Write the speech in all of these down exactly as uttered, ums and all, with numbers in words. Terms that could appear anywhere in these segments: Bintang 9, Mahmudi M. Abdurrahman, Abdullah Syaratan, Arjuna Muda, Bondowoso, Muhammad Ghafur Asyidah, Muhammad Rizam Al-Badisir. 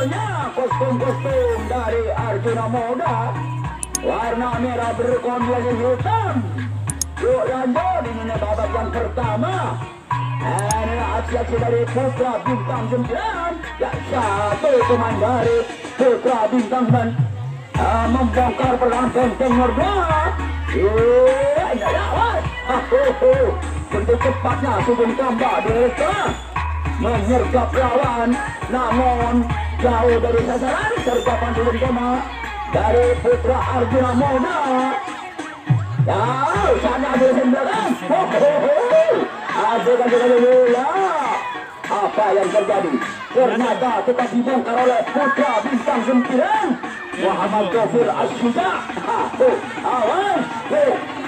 munculnya kostum-kostum dari Arjuna Muda. Warna merah berkombinasi hitam. Yuk lanjut, ini babak yang pertama. Inilah aksi-aksi dari putra bintang sembilan. Dan satu teman dari putra bintang sembilan membongkar perang benteng Merdu. Iya, ini lawan. Tentu cepatnya subung tambah dari tengah menyergap lawan, namun jauh dari sasaran. Sergapan subung tambah dari putra Arjuna Muda. Jauh sana dari sembilan. Adukan kita dulu lah. Apa yang terjadi? Ternyata tetap dibongkar oleh putra bintang sembilan Muhammad Ghafur Asyidah. Awas,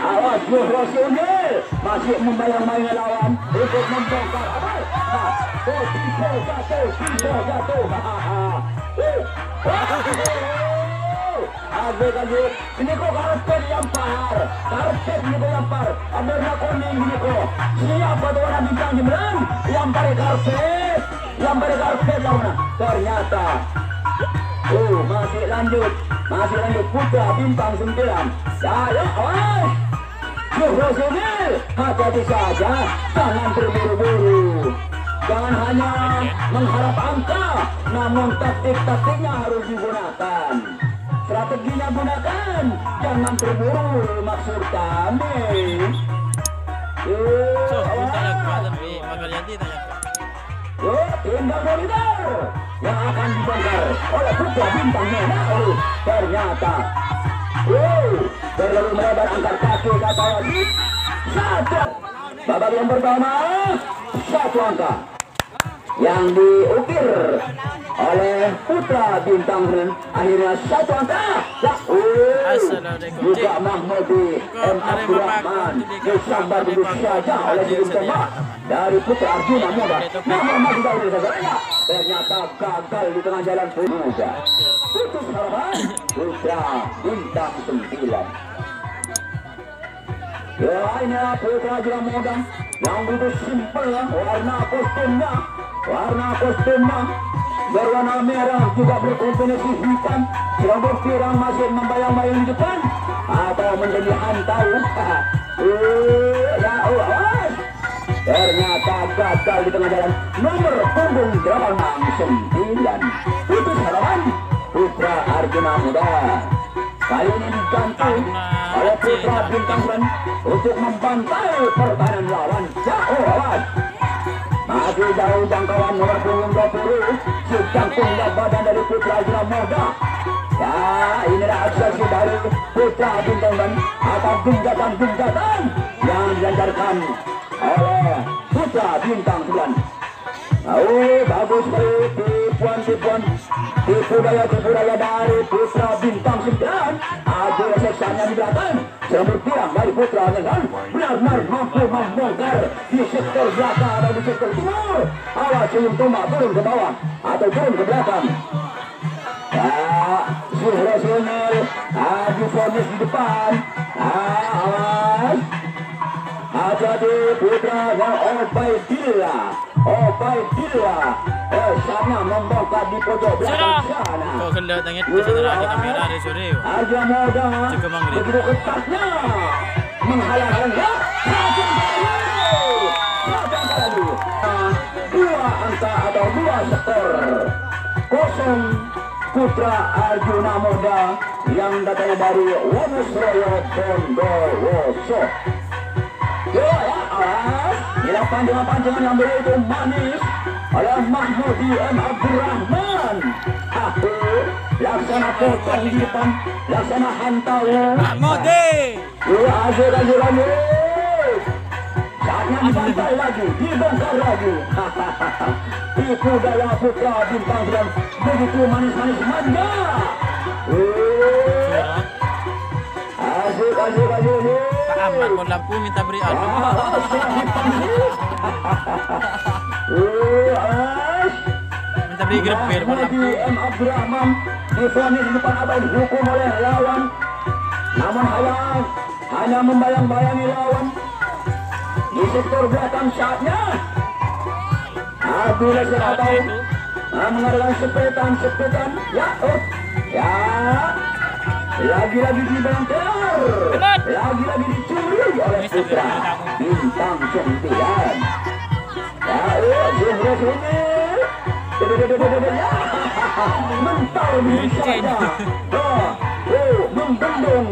awas Muhrosimil masih membayang-bayang lawan untuk membongkar. Awas, tiga jatuh, tiga jatuh. Aduh, aduh, ini kok karpet dilempar, karpet ini dilempar, ada warna kuning ini kok. Siapa tuh orang bintang jemberan? Lempar karpet, lempar karpet lawan. Ternyata, oh masih lanjut, masih lanjut putra bintang sembilan. Saya, oh, Bro Sunil, hati-hati saja, jangan terburu-buru. Jangan hanya mengharap angka, namun taktik-taktiknya harus digunakan. Strateginya gunakan, jangan terburu, maksud kami. Yuk, tindak monitor yang akan dibongkar oleh putra bintang merah. Ternyata, yuk, terlalu melebar angkat kaki kata lagi. Satu, babak yang pertama, satu angka yang diukir oleh putra bintang dan akhirnya satu angka. Juga Mahmudi M. Abdurrahman disambar duduk saja oleh tim tembak dari putra Arjuna Muda. Mahmudi dari saudara ternyata gagal di tengah jalan pemuda. Putus harapan putra bintang sembilan. Ya, inilah putra Arjuna Muda yang duduk simpel ya. Warna kostumnya, warna kostumnya berwarna merah juga berkombinasi hitam. Serabut pirang masih membayang-bayang di depan atau menjadi hantar. Ya Allah, ternyata gagal di tengah jalan nomor punggung delapan sembilan. Putus harapan putra Arjuna Muda kali ini diganti oleh putra bintang sembilan untuk membantai pertahanan lawan. Ya Allah, masih jauh jangkauan nomor punggung dua puluh. Jangkungnya badan dari putra Arjuna Muda. Ya, inilah aksi dari putra bintang dan atau gunjatan-gunjatan yang dilancarkan oleh putra bintang sembilan. Oh, bagus sekali tipuan-tipuan, tipu daya-tipu daya dari putra bintang sembilan. Ada seksanya di belakang, serabut pirang dari putra bintang benar-benar mampu membongkar di sektor belakang dan di sektor timur. Awas cium tombak turun ke bawah atau turun ke belakang. Ya, Suhrosunil adu fonis di depan. Awas, hati-hati putra yang Obaidillah. Obaidillah eh sana membongkar di pojok belakang sana. Kau kena tangit di sana di kamera di sore. Aja muda begitu ketatnya menghalang-halang ya. Dua angka atau dua sektor kosong putra Arjuna Muda yang datang dari Wonosroyo Bondowoso. Ya, alas inilah panjangan-panjangan yang begitu manis oleh Mahmudi M. Abdurrahman. Aku laksana potong di depan, laksana hantar Mahmudi. Ya, azir-azir-azir yang dibantai lagi, dibongkar lagi. Tipu daya putra bintang dan begitu manis-manis manja. Asik, asik, asik. Pak Ahmad Bondaku minta beri alam. Minta beri gerepir Bondaku. M. Abdurrahman difonis depan abad hukum oleh lawan. Namun hayang hanya membayang-bayangi lawan. Di sektor belakang saatnya. Abdullah Syaratan mengadakan sepetan-sepetan. Ya, oh, ya. Lagi-lagi dibanter, lagi-lagi dicuri oleh putra bintang sembilan. Ya, oh, jihres ini. Mental misalnya. Oh, membendung.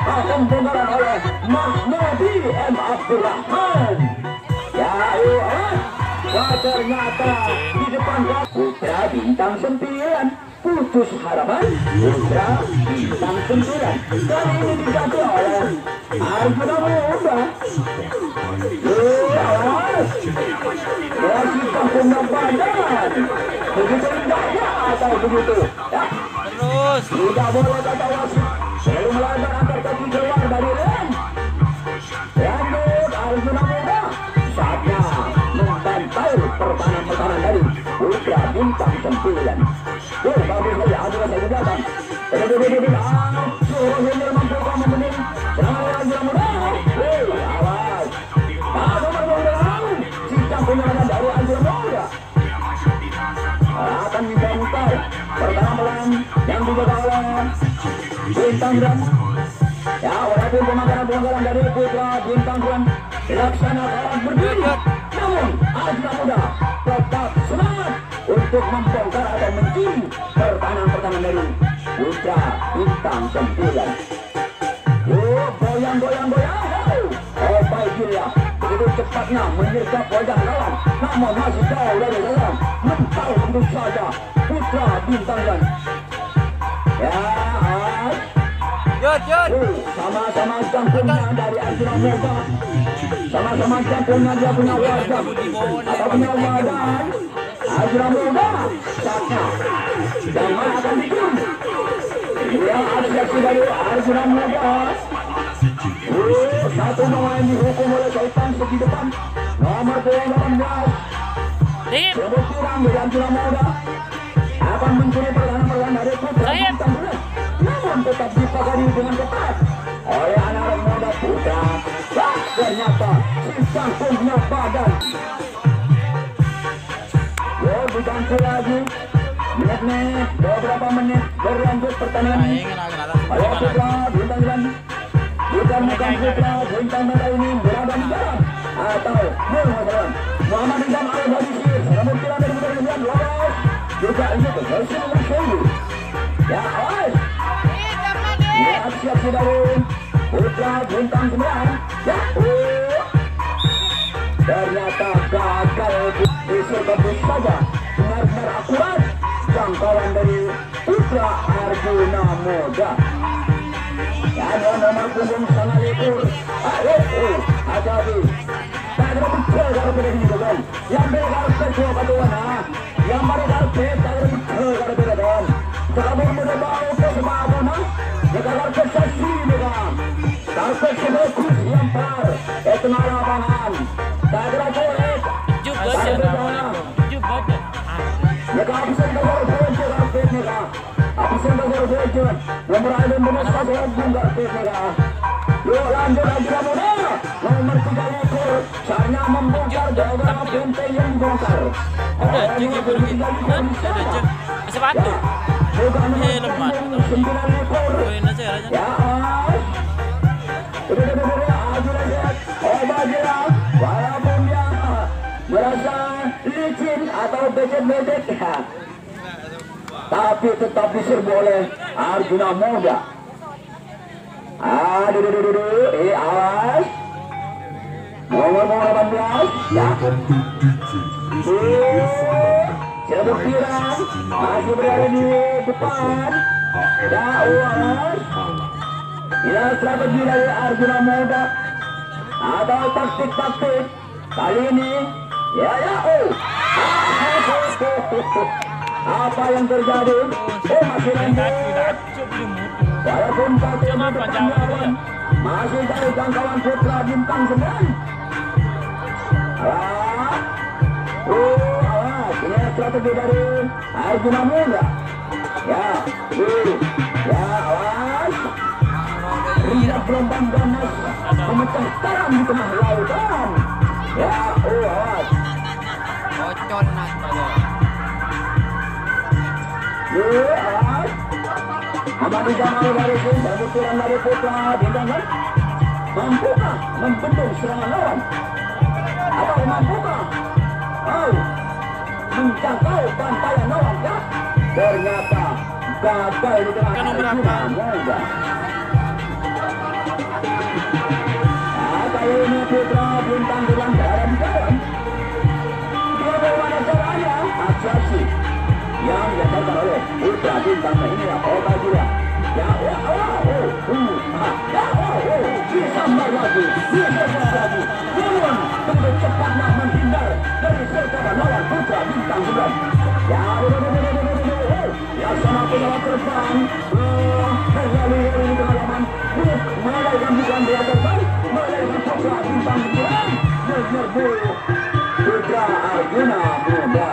Akan bundaran oleh Mahmudi M. Abdurrahman. Ya, oh, wah, ternyata di depan putra bintang sembilan putus harapan. Putra bintang sembilan kali ini diganti oleh Arjuna Muda. Yes, masih panggungan badan. Begitu indahnya atau begitu? Ya. Terus tidak boleh kata wasit. Belum melanggar antar kaki keluar dari ring. Rambut Arjuna Muda saatnya membantai pertahanan-pertahanan dari putra bintang sembilan. Tuh, bagus lagi, aduh saya belakang. Tuh, tuh, tuh, tuh, suruh hilir mampu kau membening. Senang Arjuna Muda. Wih, awas. Tak nomor berang. Cincang penyerangan dari Arjuna Muda. Akan dibantai pertahanan yang dijaga oleh bintang dan ya, walaupun pemangkaran-pemangkaran dari putra bintang dan dilaksanakan berdiri, namun Arjuna Muda tetap semangat untuk membongkar atau mencuri pertahanan-pertahanan dari putra bintang sembilan. Oh, goyang, goyang, goyang. Oh, baiklah, begitu cepatnya menyergap wajah lawan, namun masih jauh dari lawan. Mental tentu saja putra bintang dan ya. Sama-sama campurnya dari Arjuna Muda, sama-sama campurnya dia punya wajah atau punya badan. Arjuna Muda saatnya yang mana akan digun yang aksi dari Arjuna Muda. Satu pemain dihukum oleh Sultan segi depan nomor delapan belas sebut kurang dari Arjuna Muda akan mencuri pertahanan-pertahanan dari putra bintang tetap dipagari dengan ketat oleh anak-anak muda putra. Wah, ternyata sincang punya badan. Yo, diganti lagi menit-menit, beberapa menit berlanjut pertandingan oleh putra bintang dan bukan-bukan putra bintang mata ini berada di dalam atau melawan Muhammad Rizam Al-Badisir namun tidak ada putra bintang lolos juga ini berhasil bersungguh. Ya, oi siap sedarin putra bintang sembilan. Yahoo, ternyata gagal besok bagus saja benar-benar akurat jangkauan dari putra Arjuna Muda. Ada nomor punggung sangat lekur. Ayo, hati-hati. Tak ada betul kalau beda ini kan. Yang beda harus terjual katuan. Yang baru harus beda tak ada betul kalau beda kan. Kalau muda bau ke semua negara tersesi negara, takut sebekus lempar, itu nara pangan, tak ada korek, tak ada negara, negara abisan negara bocor abisan negara, abisan negara bocor, nomor alam benar saja bunga abisan negara, yuk lanjut Arjuna Muda, nomor tiga ekor, caranya membongkar jaga benteng yang dibongkar, ada juga beruntung, ada sepatu. Ini lemah. Koin aja aja. Ya. Walaupun dia merasa licin atau becet-becet, tapi tetap diserbu oleh Arjuna Muda. Aduh, duh, duh, duh. Eh, awas. Nomor delapan belas. Ya. Sebut pirang, masih berada di depan. Dakwah ya, strategi dari Arjuna Muda atau taktik-taktik kali ini. Ya, ya, oh. Apa yang terjadi? Oh, masih rendah. Walaupun satu meter jauh, masih dari jangkauan putra bintang sembilan. Oh, strategi dari Arjuna Muda. Ya, uh, ya, awas. Riak gelombang ganas memecah taram di tengah lautan. Ya, uh, awas. Bocor nak. dari putra Bintang sembilan. Mampukah membendung serangan lawan? Atau mampukah kau menjangkau bantayan lawan? Ternyata gagal di depan Arjuna Muda. Kali ini putra Bintang sembilan dalam jalan. Dia berwarna caranya atraksi yang diajarkan oleh putra Bintang sembilan ini. Otak juga. Ya ya oh oh ya oh oh disambar lagi, disambar lagi. Lawan dengan cepat menghindar dari sergapan lawan putra Bintang sembilan. Ya ya sama punya terbang terlalu ini pengalaman mulai gambukan dia terbang mulai putra Bintang sembilan menyerbu putra Arjuna Muda.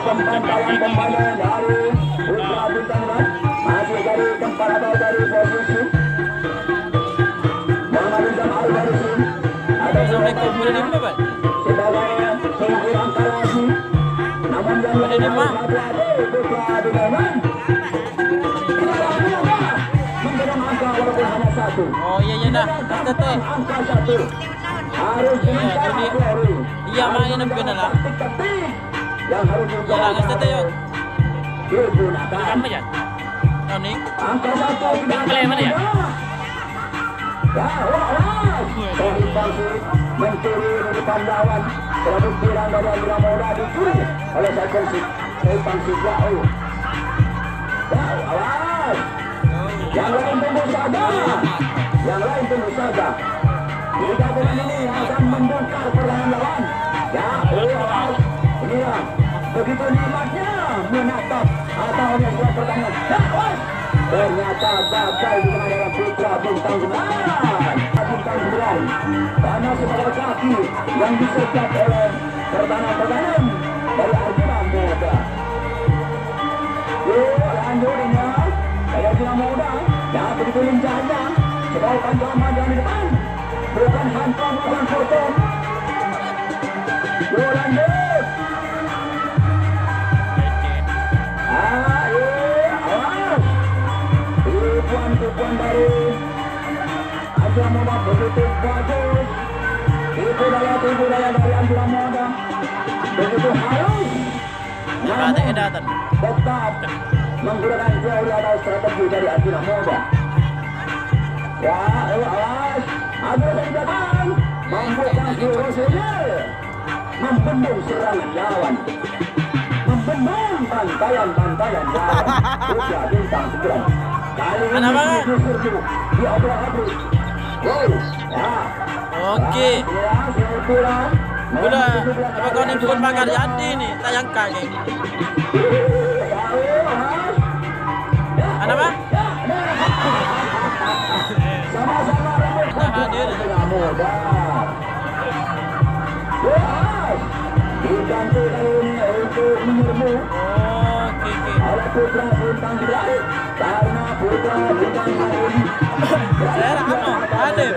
Pembantaian dari putra Bintang sembilan masih dari tempat atau dari posisi mengaruhkan alur dari sini ada sebagai sebagai antarasi namun yang lebih dari putra Bintang sembilan tidak mudah menggenang angka walaupun hanya satu. Oh iya iya nah teteh angka satu harus diincar peluru iya main benar lah. Yang harus dilakukan setiap pergunakan ya. Ini angka satu tidak kelemahan ya. Mencuri di pandawan terhadap tirang dari Arjuna Muda dicuri oleh Saikon Sik. Saikon Sik jauh. Awas. Yang lain tunggu saja. Yang lain tunggu saja. Tiga bulan ini akan membongkar perlahan lawan. Ya, awas. Iya, begitu nikmatnya menatap atau hanya dua pertanyaan. Nah, ternyata gagal di mana putra Bintang sembilan. Bintang sembilan karena sebagai kaki yang disergap oleh pertahanan-pertahanan dari Arjuna Muda. Yuk, lanjutnya dari Arjuna Muda. Ya, begitu lincahnya sebagai panjang-panjang di depan. Bukan hantam, bukan potong. Yuk, lanjut. Tujuan dari Arjuna Muda begitu bagus, tipu daya tipu daya dari Arjuna Muda begitu halus, namun tetap menggunakan teori atau strategi dari Arjuna Muda. Ya, awas, Arjuna datang, membuka jurus ini, membendung serangan lawan, membendung bantayan bantayan lawan. Sudah Bintang sembilan. Kenapa? Oke. Udah, apa kau ini bukan bakar jadi nih, tayangkan geng. Kenapa? Kita hadir. Diganti kali ini untuk menyerbu. Oke, oke. Ada putra Bintang sembilan. Karena putra Bintang sembilan Zara Amo, Adem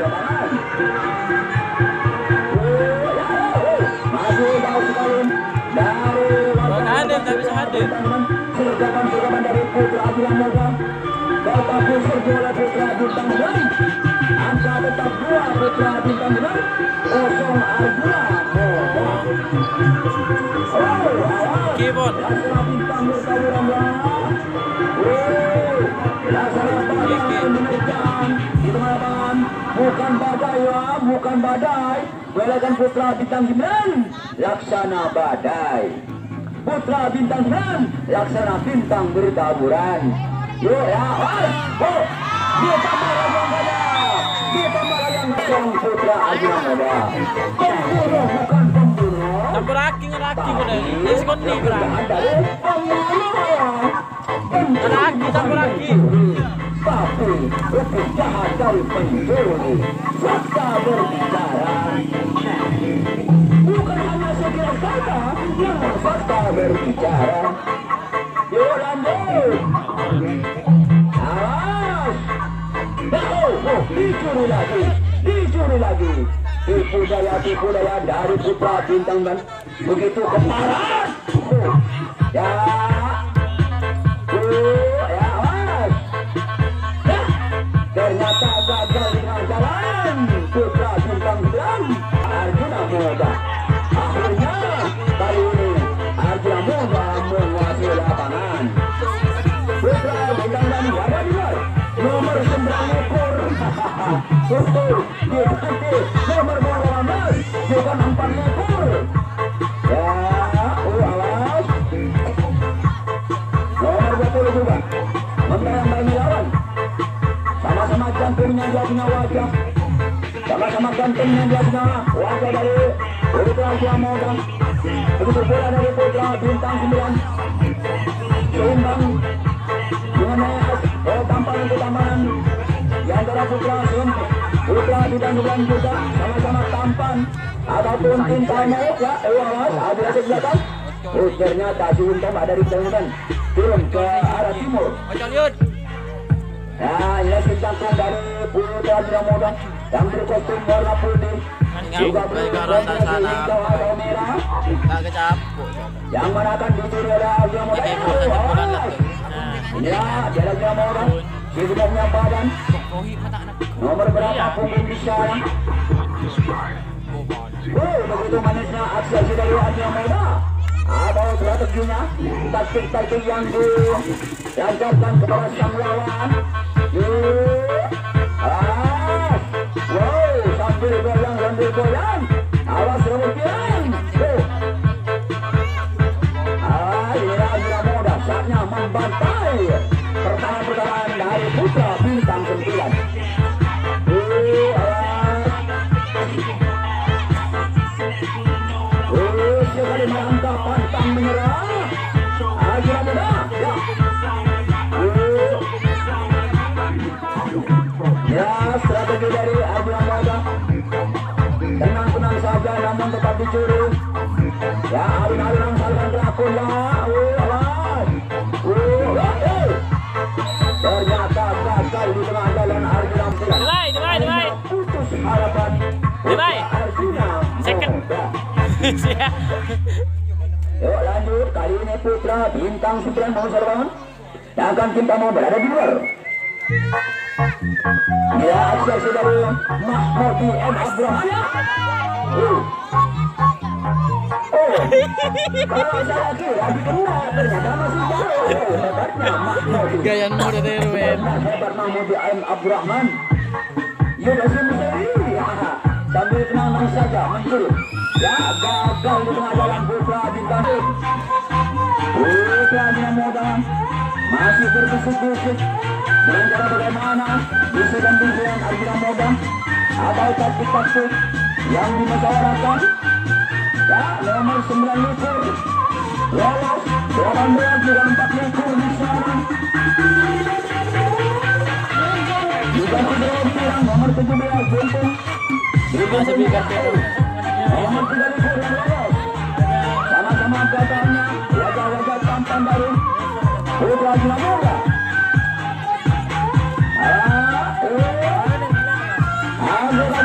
masih jauh sekali dari Bang Adem, tak bisa hadir sergapan-sergapan dari putra Arjuna Muda tetap diserbu oleh putra Bintang sembilan angka tetap dua putra Bintang sembilan kosong Arjuna Muda kibon Zara Bintang sembilan bukan badai ya, bukan badai. Melainkan putra Bintang sembilan laksana badai. Putra Bintang sembilan laksana bintang bertaburan. Yo ya, oh, dia tambah lagi yang dia tambah lagi yang kosong putra Arjuna Muda. Pembunuh bukan pembunuh. Tambah lagi lagi pada ini seperti berang. Lagi, tambah lagi. Tapi lebih jahat dari pencuri. Fakta berbicara. Bukan hanya sekilas kata, namun fakta berbicara. Yuk lanjut. Awas. Oh, dicuri lagi, dicuri lagi. budaya dari putra Bintang dan begitu keparat. Ya, uh, ya, awas. Ya, ternyata gagal di jalan putra Bintang dan Arjuna Muda. Akhirnya kali ini Arjuna Muda menguasai lapangan. Putra Bintang dan ada di luar nomor sembilan ekor. Betul, diganti nomor dua belas bukan empat ekor. Gantungnya dia punya wajah, sama-sama gantungnya dia punya wajah dari putra Arjuna Muda. Begitu pula dari putra Bintang sembilan seimbang mengenai tamparan ketampanan di antara putra seimbang putra Bintang sembilan juga sama-sama tampan ataupun tintanya ya ewas ada di belakang. Terus ternyata si Untam ada di belakang turun ke arah timur. Nah, ini bintang dari putra Arjuna Muda yang berkostum warna putih juga berkostum warna merah yang menakan dicuri oleh Arjuna Muda. Ya, dia Arjuna Muda sisanya badan nomor berapa punggung bicara. Wuh, begitu manisnya aksi-aksi dari Arjuna Muda atau strateginya, taktik-taktik yang diajarkan kepada sang lawan. Awas, wow, sambil goyang sambil goyang, awas kemudian, ah, ini Arjuna Muda saatnya membantai pertahanan-pertahanan dari putra Bintang sembilan. Awas, sekali mantap pantang menyerah, Arjuna Muda, ya. Ya, strategi dari Arjuna Muda tenang-tenang saja namun tetap dicuri. Ya, alun-alun angsalkan pelakon ya. Wuh, awas. Wuh, awas. Ternyata gagal di tengah jalan Arjuna Muda. Delay, delay, delay. Putus harapan. Delay. Arjuna Muda. Yuk lanjut, kali ini putra Bintang sembilan mau serbangan. Dan akan cinta mau berada di luar. Ya, aksi-aksi dari Mahmudi M. Abdurrahman. Uh. Oh, kalau saya lagi lagi kena, ternyata masih jauh. Hebatnya Mahmudi. Gaya muda teruen. Hebat Mahmudi M. Abdurrahman. Ya, masih misteri. Sambil tenang-tenang saja, mencuri. Ya, gagal di tengah jalan putra Bintang. Putra Muda masih berbisik-bisik. Berbicara bagaimana bisikan-bisikan Arjuna Muda atau taktik-taktik yang dimusyawarahkan. Ya, nomor sembilan likur lolos, delapan belas juga empat likur di sana. Juga sudah kurang nomor tujuh belas buntung. Masih bikin terus. Nomor tiga likur yang lolos. Sama-sama katanya wajah-wajah tampan baru. Putra Arjuna Muda. Arjuna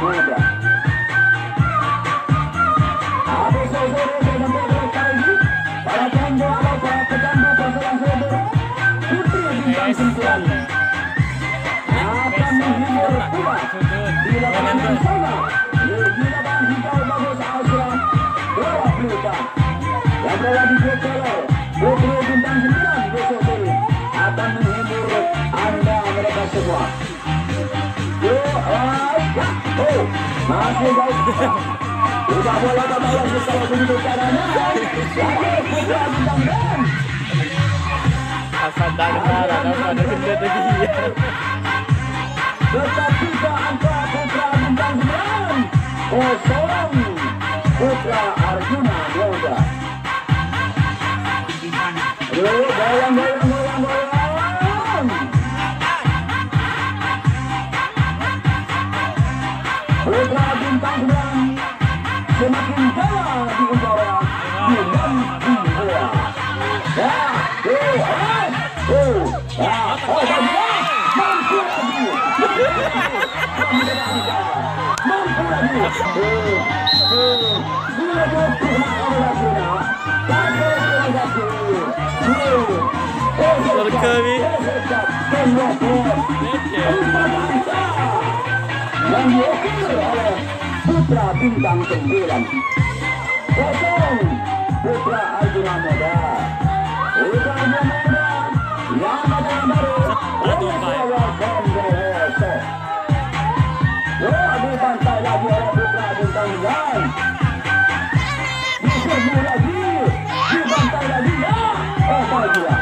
Muda. Abu Soso berkembang kali para jambu atau para pejamu pasangan saudara putri Bintang sembilan akan menghibur pula di lapangan yang sama di lapangan hijau bagus Asra dua pelita yang berada di grup kolor putri Bintang sembilan besok ini akan menghibur anda mereka semua. Oh, masih guys. Udah bola kembali secara begitu caranya. Lalu putra Bintang dan Hasan dan Nara pada strategi. Tetapi ke angka putra Bintang sembilan kosong putra Arjuna Muda. Lalu goyang goyang goyang goyang. Putra Bintang sembilan semakin jauh Putra Bintang sembilan kosong Putra Arjuna Muda Putra Arjuna Muda yang datang baru oleh seorang Bondowoso. Oh, dibantai lagi oleh Putra Bintang sembilan, diserbu lagi, dibantai lagi ya oleh Arjuna.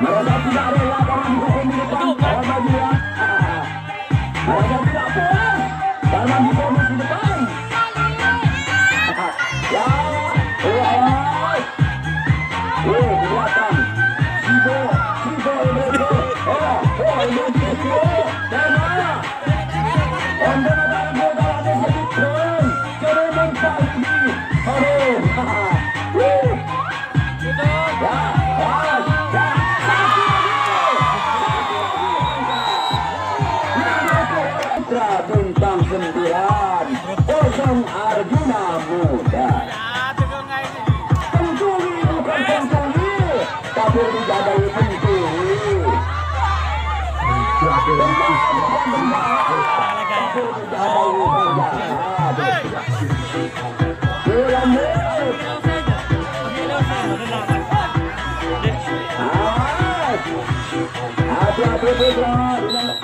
Mereka tidak rela karena dihukum di depan oleh Arjuna. Mereka tidak puas karena dihukum di depan. Ya, ya, oh, kelihatan sibo, sibo, sibo, oh, oh, ini sibo, dan mana? Anda dalam modal ada sedikit turun, turun lagi, turun, wuh, ya. Bintang sembilan kosong Arjuna Muda. Pencuri bukan pencuri, tapi dijadikan pencuri. Hati-hati putra.